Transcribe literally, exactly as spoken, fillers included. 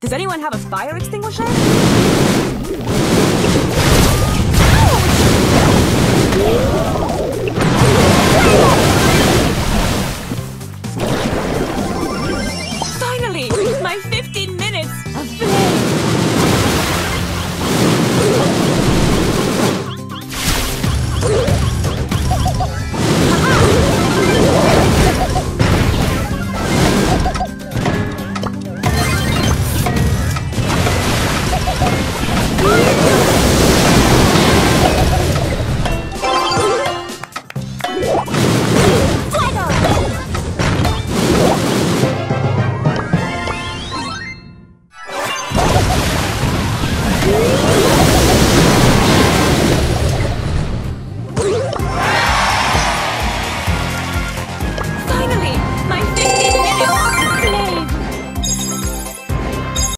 Does anyone have a fire extinguisher? Ouch!